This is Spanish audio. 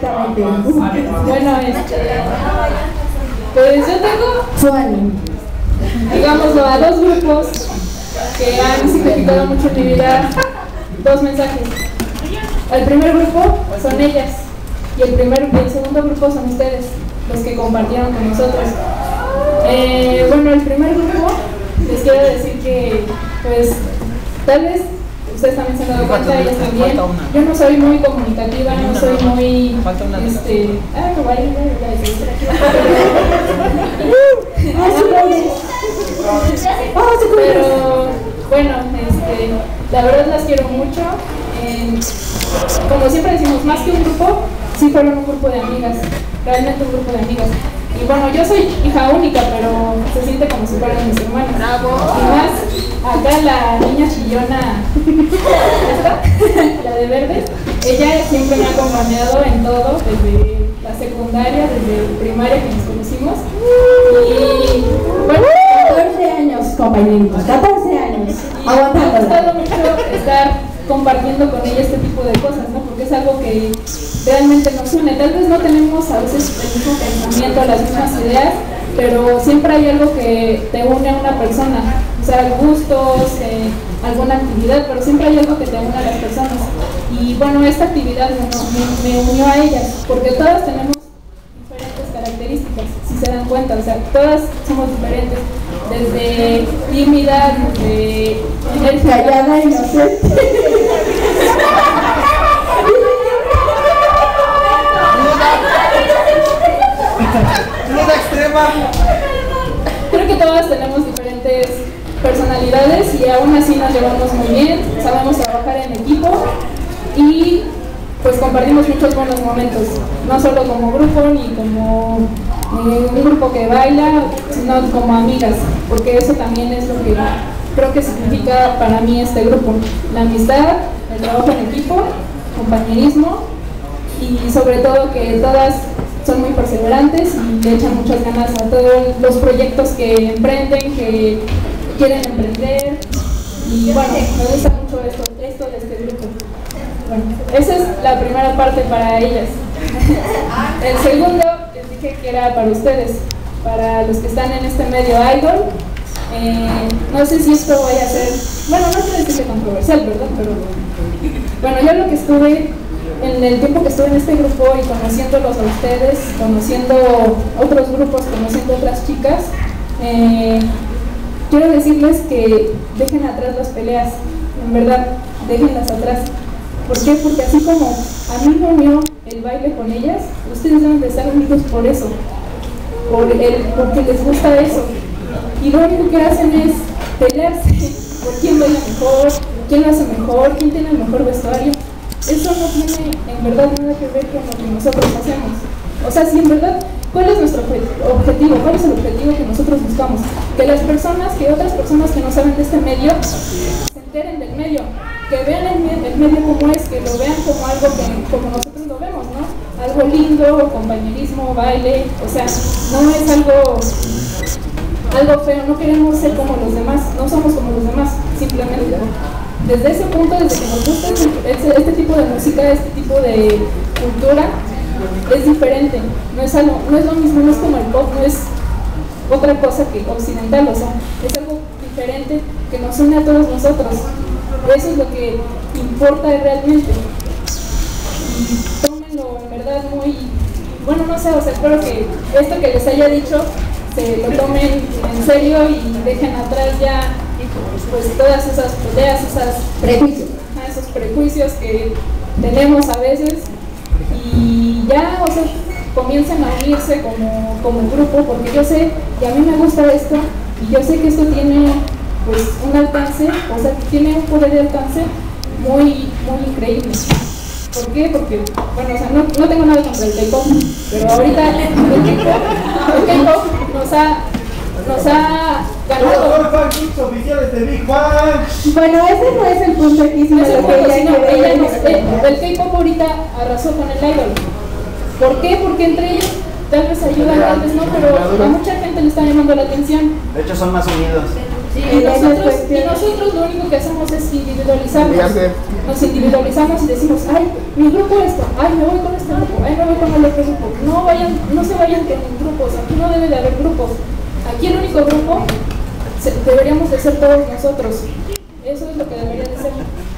Exactamente. Bueno, pues yo tengo Suani, digámoslo, a dos grupos que han significado mucho en mi vida, dos mensajes. El primer grupo son ellas y el segundo grupo son ustedes, los que compartieron con nosotros. Bueno, el primer grupo, les quiero decir que, pues, tal vez ustedes también se han dado cuenta, ellas también. Yo no soy muy comunicativa, no soy muy, no vaya, pero, bueno, la verdad las quiero mucho. Como siempre decimos, más que un grupo, sí fueron un grupo de amigas, realmente un grupo de amigas. Y bueno, yo soy hija única, pero se siente como si fueran mis hermanos. ¡Bravo! Y más, acá la niña chillona, la de verde, ella siempre me ha acompañado en todo, desde la secundaria, desde primaria que nos conocimos. Y bueno, 14 años, compañeritos, 14 años. Me ha gustado mucho estar compartiendo con ella este tipo de cosas, ¿no? Porque es algo que realmente nos une. Tal vez no tenemos a veces el mismo pensamiento, las mismas ideas, pero siempre hay algo que te une a una persona, o sea, gustos, alguna actividad, pero siempre hay algo que te une a las personas. Y bueno, esta actividad me unió a ellas, porque todas tenemos diferentes características, si se dan cuenta, o sea, todas somos diferentes. Desde tímida, desde callada, inocente. Duda extrema. Creo que todas tenemos diferentes personalidades y aún así nos llevamos muy bien, sabemos trabajar en equipo y pues compartimos muchos buenos momentos, no solo como grupo ni como un grupo que baila, sino como amigas, porque eso también es lo que creo que significa para mí este grupo: la amistad, el trabajo en equipo, compañerismo y sobre todo que todas son muy perseverantes y le echan muchas ganas a todos los proyectos que emprenden, que quieren emprender. Y bueno, me gusta mucho esto de este grupo. Bueno, esa es la primera parte para ellas. El segundo, les dije que era para ustedes, para los que están en este medio idol. No sé si esto vaya a ser, bueno, no quiero decir que controversial, ¿verdad? Pero bueno, yo lo que estuve, en el tiempo que estuve en este grupo y conociéndolos a ustedes, conociendo otros grupos, conociendo otras chicas, quiero decirles que dejen atrás las peleas, en verdad, déjenlas atrás. ¿Por qué? Porque así como a mí me unió el baile con ellas, ustedes deben de estar unidos por eso, porque les gusta eso. Y lo único que hacen es pelearse por quién baila mejor, quién lo hace mejor, quién tiene el mejor vestuario. Eso no tiene en verdad nada que ver con lo que nosotros hacemos. O sea, si en verdad, ¿cuál es nuestro objetivo? ¿Cuál es el objetivo que nosotros buscamos? Que las personas, que otras personas que no saben de este medio, se enteren del medio, que vean el medio como es, que lo vean como algo que, como nosotros lo vemos, ¿no? Algo lindo, compañerismo, baile, o sea, no es algo feo, no queremos ser como los demás, no somos como los demás, simplemente. Desde ese punto, desde que nos gusta este tipo de música, este tipo de cultura, es diferente, no es lo mismo, no es como el pop, no es otra cosa que occidental, o sea, es algo diferente que nos une a todos nosotros. Eso es lo que importa realmente. Y tómenlo en verdad muy, bueno, no sé, o sea, espero que esto que les haya dicho se lo tomen en serio y dejen atrás ya pues todas esas peleas, esos prejuicios que tenemos a veces, y ya, o sea, comiencen a unirse como grupo, porque yo sé que a mí me gusta esto y yo sé que esto tiene pues un alcance, o sea, tiene un poder de alcance muy, muy increíble. ¿Por qué? Porque, bueno, o sea, no tengo nada contra el K-pop, pero ahorita el K-pop nos ha ganado. Bueno, ese no es el punto aquí, sino lo que el K-pop ahorita arrasó con el idol. ¿Por qué? Porque entre ellos tal vez ayudan, tal vez no, pero a mucha gente le está llamando la atención. De hecho, son más unidos. Sí, y nosotros lo único que hacemos es individualizarnos. Nos individualizamos y decimos, ay, mi grupo esto, ay, me voy con este grupo, ay, me voy con el otro grupo. No vayan, no se vayan con grupos, aquí no debe de haber grupos. Aquí el único grupo deberíamos de ser todos nosotros. Eso es lo que debería de ser.